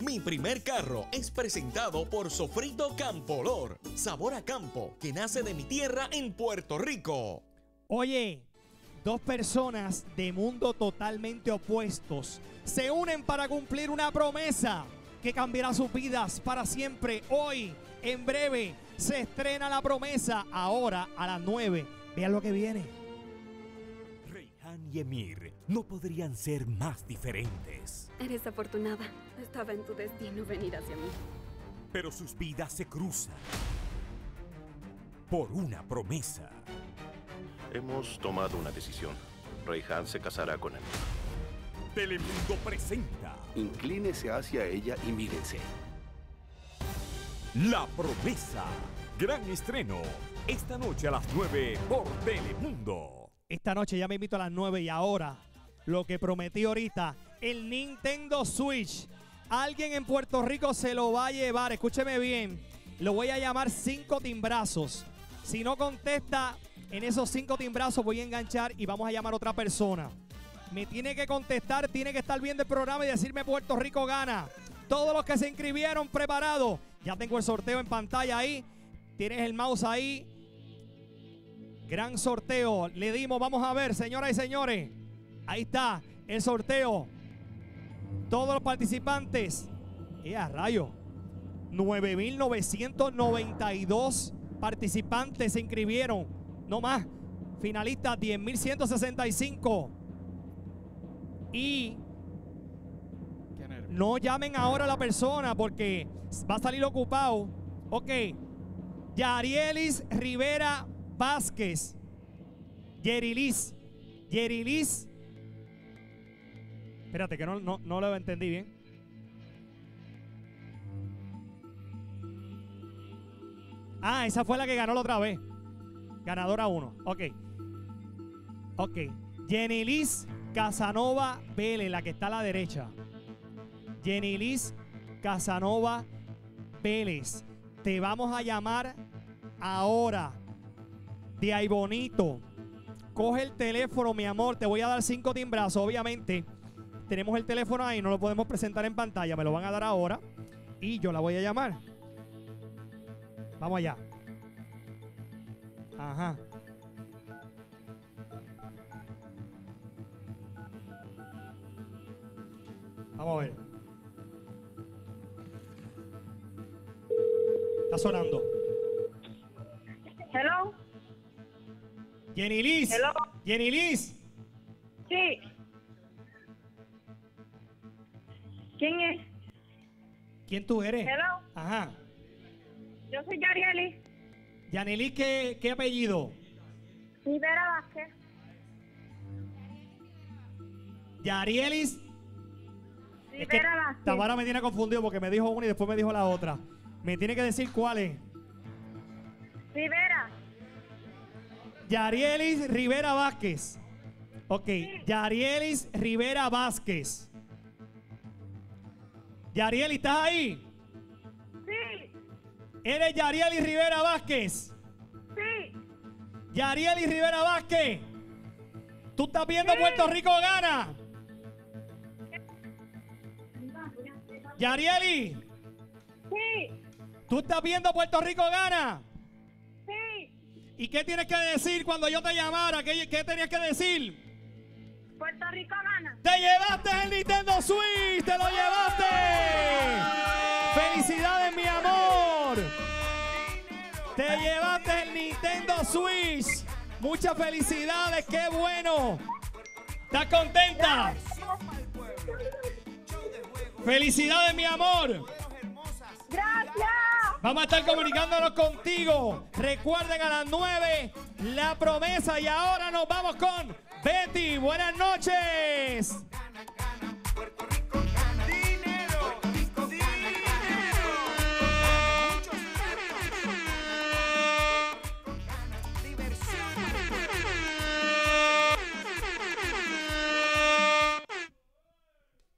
Mi primer carro es presentado por Sofrito Campolor, sabor a campo, que nace de mi tierra en Puerto Rico. Oye, dos personas de mundo totalmente opuestos se unen para cumplir una promesa que cambiará sus vidas para siempre. Hoy, en breve, se estrena La Promesa, ahora a las 9. Vean lo que viene. Rey Han y Emir no podrían ser más diferentes. Eres afortunada. Estaba en tu destino venir hacia mí. Pero sus vidas se cruzan por una promesa. Hemos tomado una decisión. Rey Han se casará con Emir. Telemundo presenta. Inclínese hacia ella y mírense. La Promesa. Gran estreno. Esta noche a las 9 por Telemundo. Esta noche ya me invito a las 9 y ahora, lo que prometí ahorita, el Nintendo Switch. Alguien en Puerto Rico se lo va a llevar. Escúcheme bien. Lo voy a llamar 5 timbrazos. Si no contesta, en esos 5 timbrazos voy a enganchar y vamos a llamar a otra persona. Me tiene que contestar, tiene que estar bien del programa y decirme Puerto Rico Gana. Todos los que se inscribieron, preparados. Ya tengo el sorteo en pantalla ahí. Tienes el mouse ahí. Gran sorteo. Le dimos, vamos a ver, señoras y señores. Ahí está el sorteo. Todos los participantes. ¡Ea, rayo! 9,992 participantes se inscribieron. No más. Finalistas, 10,165. Y no llamen ahora a la persona porque va a salir ocupado. Ok. Yarielis Rivera Vázquez. Yarielis. Espérate que no lo entendí bien. Ah, esa fue la que ganó la otra vez. Ganadora 1. Ok. Ok. Yarielis Casanova Vélez, la que está a la derecha. Yarielis Casanova Vélez. Te vamos a llamar ahora. De ahí bonito. Coge el teléfono, mi amor. Te voy a dar 5 timbrazos, obviamente. Tenemos el teléfono ahí, no lo podemos presentar en pantalla. Me lo van a dar ahora. Y yo la voy a llamar. Vamos allá. Ajá. Vamos a ver. Está sonando. Hello. Yarielis. Hello. Yarielis. Sí. ¿Quién es? ¿Quién tú eres? Hello. Ajá. Yo soy Yarielis. Yarielis, ¿qué apellido? Rivera Vázquez. Yarielis. Rivera Vázquez. Tamara me tiene confundido porque me dijo una y después me dijo la otra. Me tiene que decir cuál es. Rivera. Yarielis Rivera Vázquez. Ok. Sí. Yarielis Rivera Vázquez. Yarielis, ¿estás ahí? Sí. ¿Eres Yarielis Rivera Vázquez? Sí. Yarielis Rivera Vázquez. ¿Tú estás viendo sí. Puerto Rico Gana? Yarielis. Sí. ¿Tú estás viendo Puerto Rico Gana? Sí. ¿Y qué tienes que decir cuando yo te llamara? ¿Qué tenías que decir? Puerto Rico Gana. ¡Te llevaste el Nintendo Switch! ¡Te lo llevaste! ¡Oh! ¡Felicidades, mi amor! ¡Te llevaste el Nintendo Switch! ¡Muchas felicidades! ¡Qué bueno! ¿Estás contenta? ¡Felicidades, mi amor! ¡Gracias! Vamos a estar comunicándonos contigo. Recuerden a las 9, La Promesa. Y ahora nos vamos con Betty. ¡Buenas noches!